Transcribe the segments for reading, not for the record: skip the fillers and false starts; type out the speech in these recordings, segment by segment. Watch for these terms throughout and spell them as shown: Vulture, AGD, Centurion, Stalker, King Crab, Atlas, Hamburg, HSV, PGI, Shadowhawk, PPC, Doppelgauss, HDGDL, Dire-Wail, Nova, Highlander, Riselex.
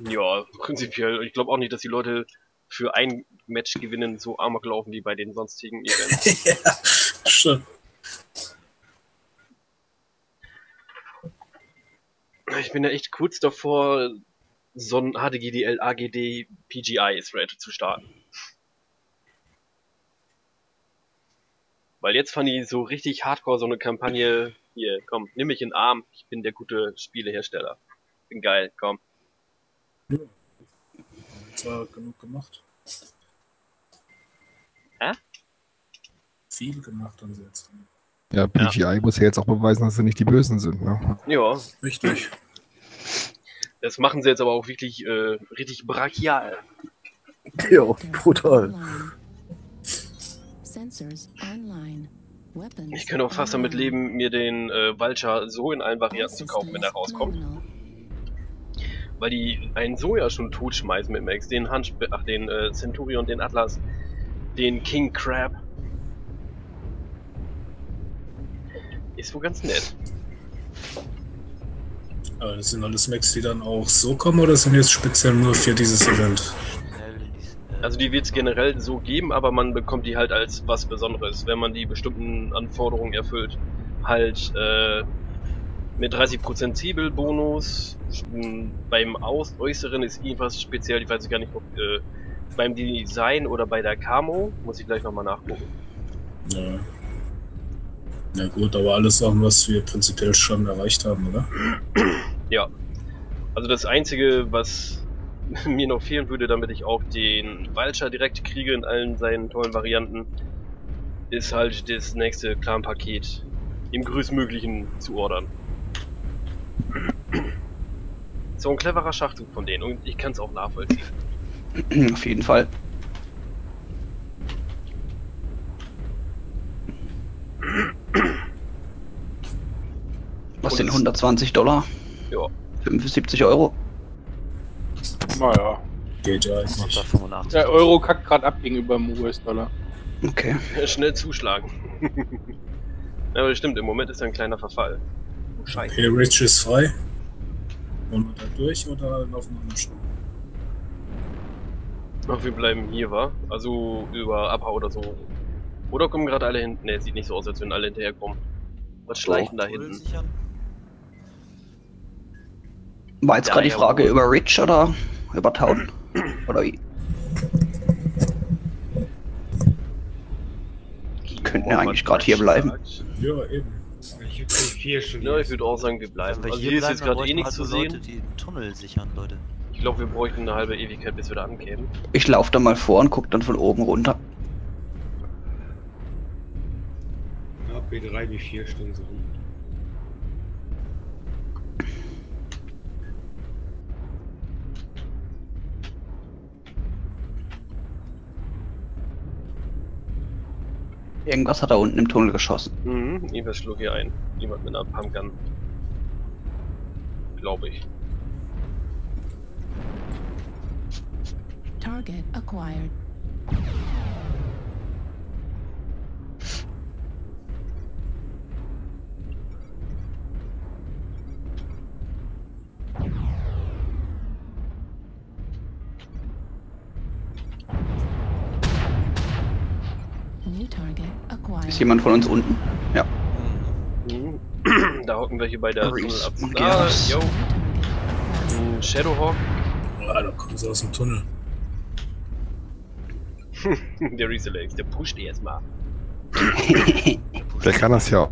Ja, prinzipiell. Ich glaube auch nicht, dass die Leute für ein Match gewinnen so amok laufen wie bei den sonstigen Events. Ja, stimmt. Ich bin ja echt kurz davor, so ein HDGDL, AGD, PGI-Thread zu starten. Weil jetzt fand ich so richtig hardcore so eine Kampagne, hier, komm, nimm mich in den Arm, ich bin der gute Spielehersteller. Bin geil, komm. Ja, das war genug gemacht. Hä? Viel gemacht haben sie jetzt. Ja, PGI muss ja jetzt auch beweisen, dass sie nicht die Bösen sind, ne? Ja. Richtig. Das machen sie jetzt aber auch wirklich richtig brachial. Ja, brutal. Ich kann auch fast damit leben, mir den Vulture so in allen Varianten zu kaufen, wenn er rauskommt. Weil die einen Soja schon totschmeißen mit Max, den Centurion, den Atlas, den King Crab. Ist wohl ganz nett. Aber das sind alles Max, die dann auch so kommen, oder sind jetzt speziell nur für dieses Event? Also die wird es generell so geben, aber man bekommt die halt als was Besonderes, wenn man die bestimmten Anforderungen erfüllt. Halt mit 30% Zielbonus, beim Äußeren ist irgendwas speziell, ich weiß gar nicht, ob beim Design oder bei der Camo, muss ich gleich nochmal nachgucken. Ja. Na gut, aber alles Sachen, was wir prinzipiell schon erreicht haben, oder? Ja. Also das Einzige, was mir noch fehlen würde, damit ich auch den Vulture direkt kriege in allen seinen tollen Varianten, ist halt das nächste Clan-Paket im größtmöglichen zu ordern. So ein cleverer Schachzug von denen und ich kann es auch nachvollziehen. Auf jeden Fall. Was sind $120? Ja. 75 Euro. Naja, geht ja. Der Euro kackt gerade ab gegenüber dem US-Dollar. Okay. Schnell zuschlagen. Aber das stimmt, im Moment ist ein kleiner Verfall. Oh, Scheiße. Okay, Rich ist frei. Wollen wir da durch oder laufen wir noch schon? Ach, wir bleiben hier, wa? Also über Abhau oder so. Oder kommen gerade alle hinten? Ne, sieht nicht so aus, als wenn alle hinterherkommen. Was schleichen da hinten? War jetzt gerade die Frage über Rich oder über Town? Oder wie? Die könnten ja eigentlich gerade hier bleiben. Ja, eben. Ich würde auch sagen, wir bleiben. Also hier ist jetzt gerade eh nichts zu sehen. Ich glaube, wir bräuchten eine halbe Ewigkeit, bis wir da ankämen. Ich laufe da mal vor und guck dann von oben runter. Ja, ab 3 bis 4 Stunden so rum. Irgendwas hat da unten im Tunnel geschossen. Mhm, irgendwas schlug hier ein. Jemand mit einer Pumpgun. Glaube ich. Target acquired. Ist jemand von uns unten? Ja. Da hocken wir hier bei der Tunnelabfahrt. Ah, yo. Shadowhawk. Ah, da kommen sie aus dem Tunnel. Der Riselex, der pusht erstmal. Der kann das ja.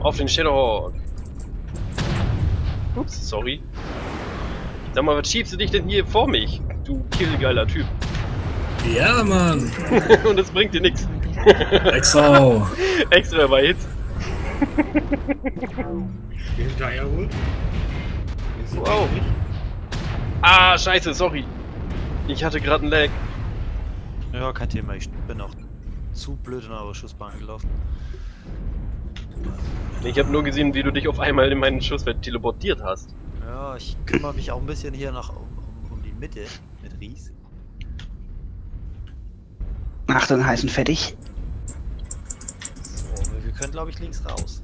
Auf den Shadowhawk. Ups, sorry. Sag mal, was schiebst du dich denn hier vor mich? Du killgeiler Typ. Ja, Mann. Und das bringt dir nichts. Extra. Extra bei Hits. Hinterher holen. Wow. Ah, scheiße, sorry. Ich hatte gerade einen Lag. Ja, kein Thema. Ich bin auch zu blöd in eure Schussbahn gelaufen. Ich habe nur gesehen, wie du dich auf einmal in meinen Schussfeld teleportiert hast. Ja, ich kümmere mich auch ein bisschen hier noch um die Mitte mit Ries. Ach, dann heiß und fertig. So, wir können, glaube ich, links raus.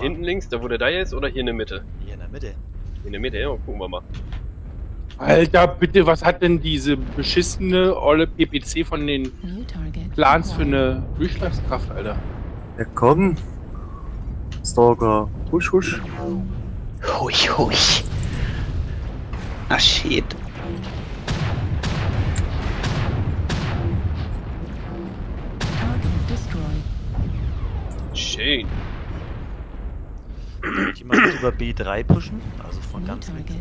Hinten links, da wo der da ist, oder hier in der Mitte? Hier in der Mitte. Hier in der Mitte, ja, gucken wir mal. Alter, bitte, was hat denn diese beschissene olle PPC von den Plans für eine Durchschlagskraft, Alter? Ja, komm. Stalker. Husch, husch. Husch, husch. Ah, shit. Schön. Kann ich jemanden über B3 pushen? Also von ganz links.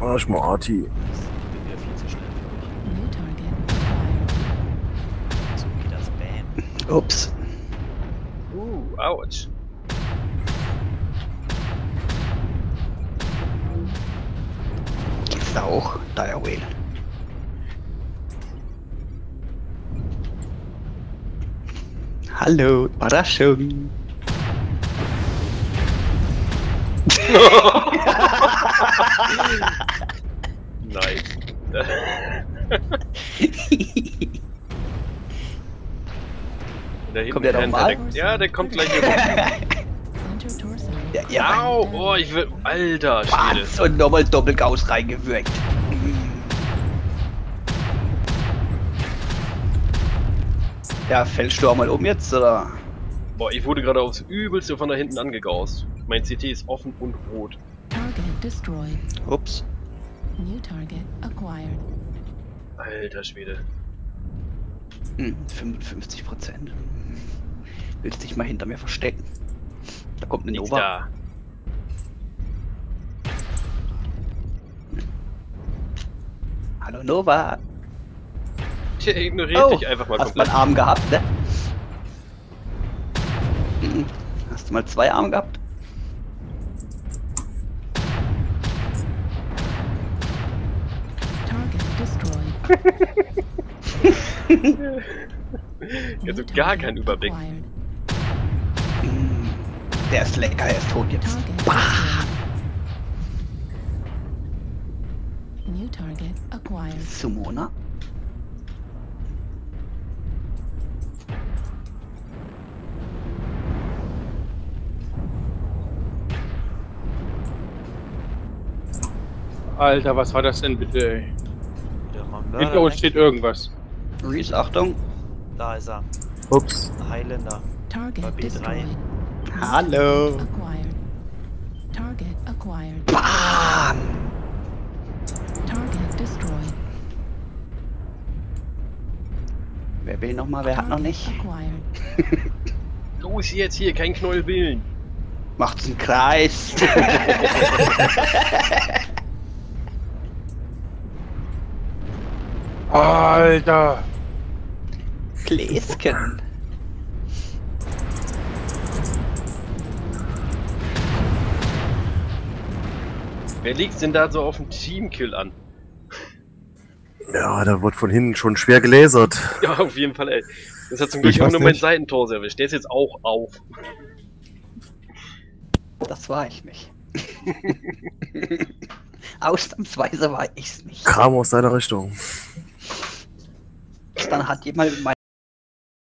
Ah, ich mal AT. Ich bin ja viel zu schnell für mich. So geht das, bam. Ups. Autsch. Geht's da auch? Dire-Wail. Hallo, Überraschung. Nein. Kommt der nochmal? Ja, der kommt gleich hier rum. Ja, ja. Au, oh, ich will... Alter, Schwede. Und nochmal Doppelgauss reingewürgt. Ja, fällst du auch mal um jetzt, oder? Boah, ich wurde gerade aufs Übelste von da hinten angegaust. Mein CT ist offen und rot. Ups. Alter Schwede. 55%. Willst dich mal hinter mir verstecken? Da kommt eine Nova. Da. Hallo Nova. Der ignoriert dich einfach mal. Hast komplett. Mal einen Arm gehabt, ne? Hast du mal zwei Arme gehabt? Also gar kein Überblick. Der ist lecker, er ist tot jetzt. Bah! Summoner. Alter, was war das denn bitte, ey? Ja, hinter uns steht irgendwas. Reese, Achtung. Da ist er. Ups. Highlander. Target B3. Hallo. Target acquired. Bam! Target destroyed. Wer will nochmal, wer hat noch nicht? Los jetzt hier, kein Knollbillen. Macht's einen Kreis. Alter! Gläschen! Wer liegt denn da so auf dem Teamkill an? Ja, da wird von hinten schon schwer gelasert. Ja, auf jeden Fall, ey. Das hat zum Glück auch nur mein Seitentor erwischt. Der ist jetzt auch auf. Das war ich nicht. Ausnahmsweise war ich's nicht. Kam aus deiner Richtung. Dann hat jemand mein